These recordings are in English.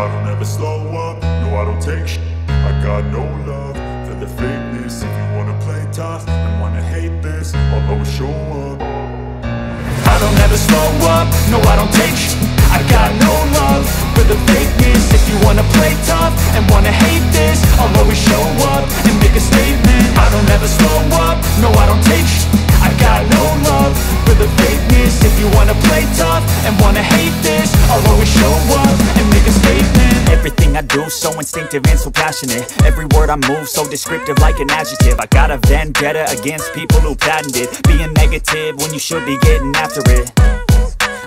I don't ever slow up, no I don't take shit. I got no love for the fakeness. If you wanna play tough and wanna hate this, I'll always show up. I don't ever slow up, no I don't take shit. I got no love for the fakeness. If you wanna play tough and wanna hate this, I'll always show up and make a statement. I don't ever slow up, no I don't take shit. I got no love for the fakeness. If you wanna play tough and wanna hate this, I'll always show up and make a statement. Everything I do, so instinctive and so passionate. Every word I move, so descriptive like an adjective. I got a vendetta against people who patented being negative when you should be getting after it.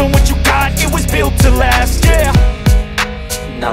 in what you got, it was built to last, yeah. Now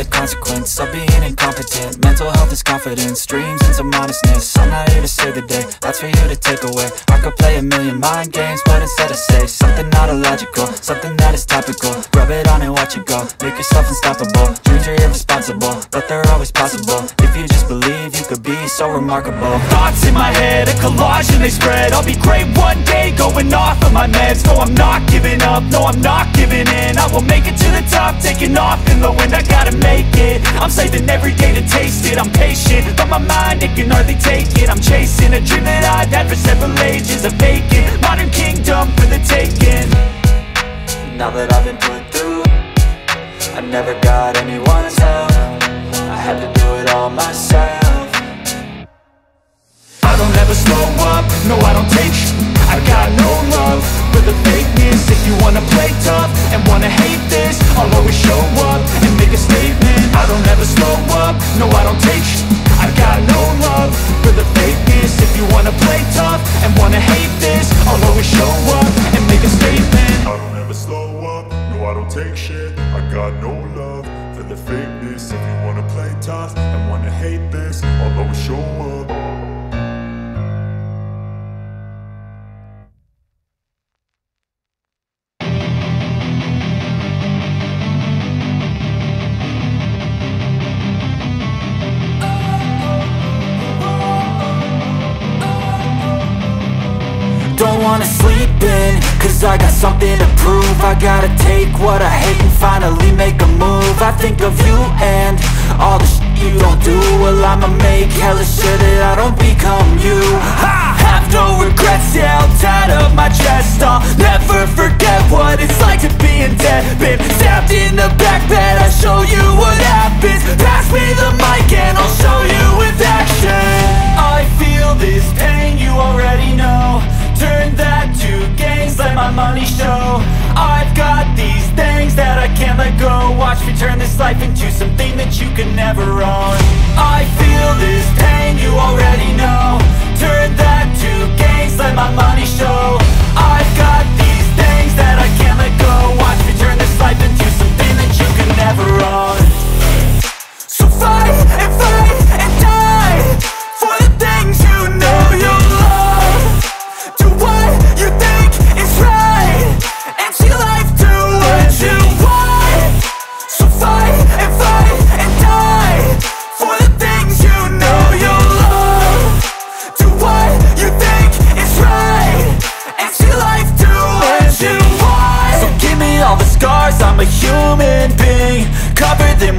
the consequence of being incompetent. Mental health is confidence, dreams into modestness. I'm not here to save the day, that's for you to take away. I could play a million mind games, but instead I say something not illogical, something that is topical. Rub it on and watch it go, make yourself unstoppable. Dreams are irresponsible, but they're always possible. If you just believe, you could be so remarkable. Thoughts in my head, a collage and they spread. I'll be great one day, going off of my meds. No, I'm not giving up, no I'm not giving in. I will make it to the top, taking off in the wind. I gotta make it, I'm saving every day to taste it. I'm patient, but my mind, it can hardly take it. I'm chasing a dream that I've had for several ages. A vacant, modern kingdom for the taking. Now that I've been put through, I never got anyone's help. I had to do it all myself. I don't ever slow up, no I don't take shit. I got no love for the fakeness. If you wanna play tough and wanna hate this, I'll always show up and make a statement. I don't ever slow up, no I don't take shit. I got no love for the fakeness. If you wanna play tough and wanna hate this, I'll always show up and make a statement. I don't ever slow up, no I don't take shit. I got no love for the fakeness. If you wanna play tough and wanna hate this, I'll always show up. Don't wanna sleep in, cause I got something to prove. I gotta take what I hate and finally make a move. I think of you and all the shit you don't do. Well, I'ma make hella sure that I don't become you. I have no regrets, yeah, I'll tie up my chest. I'll never forget what it's like to be in debt. Been stabbed in the back bed, I'll show you what happens. Pass me the mic and I'll show you with action. I feel this pain, you already know. Turn that to gains, let my money show. I've got these things that I can't let go. Watch me turn this life into something that you can never own. I feel this pain, you already know. Turn that to gains, let my money show. I've got these things that I can't let go. Watch me turn this life into something that you can never own. So fight and fight and die for the things you know you love. I'm a human being, cover them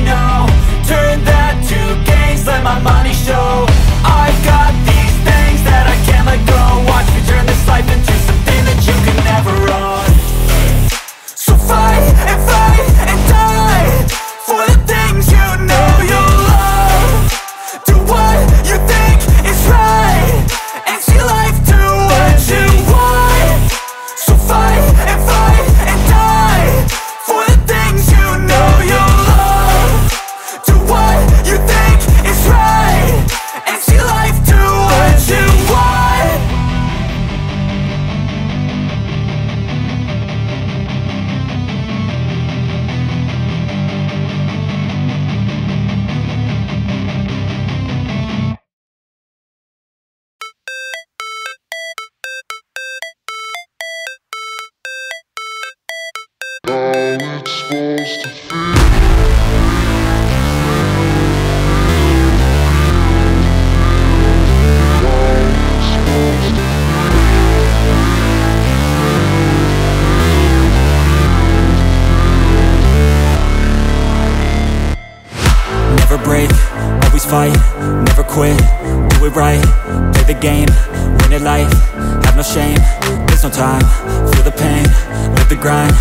know. Turn that to gains, let my money show. I've got these things that I can't let go. Watch me turn this life into something that you could never own. So fight and fight and die for the things you know you'll love. Do what you think is right and see life do what you want. So fight and die for the things you know you'll love. Do what you think is right and see life do what you want. Never break, always fight, never quit, do it right, play the game, win it life, have no shame, there's no time, feel the pain, live the grind,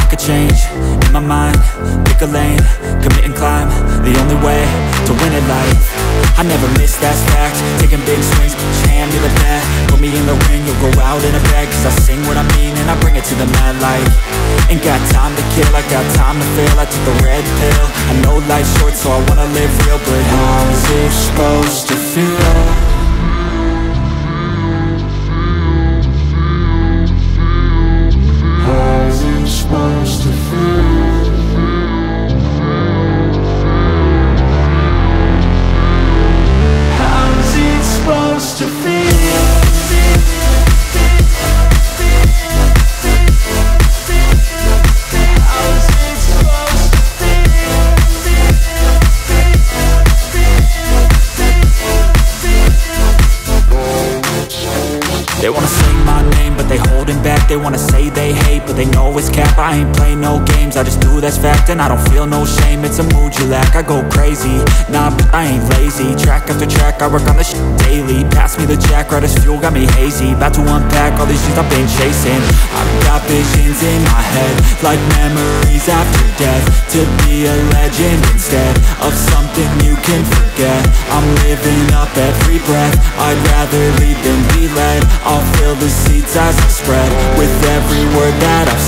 I could change, in my mind, pick a lane, commit and climb, the only way to win at life. I never miss, that's fact. Taking big swings, each hand to the bat. Put me in the ring, you'll go out in a bag. Cause I sing what I mean and I bring it to the mad light. Ain't got time to kill, I got time to feel. I took the red pill, I know life's short, so I wanna live real. But how is it supposed to feel? They wanna sing my name, but they holding back. They wanna say they hate, but they know it's cap. I ain't play no games, I just do, that's fact. And I don't feel no shame, it's a mood you lack. I go crazy, nah, but I ain't lazy. Track after track, I work on this shit daily. Pass me the jack, right as fuel, got me hazy. About to unpack all these shit I've been chasing. I've got visions in my head, like memories after death. To be a legend instead of something you can forget. I'm living up every breath, I'd rather lead than be led. I'll fill the seats as I spread with every word that I've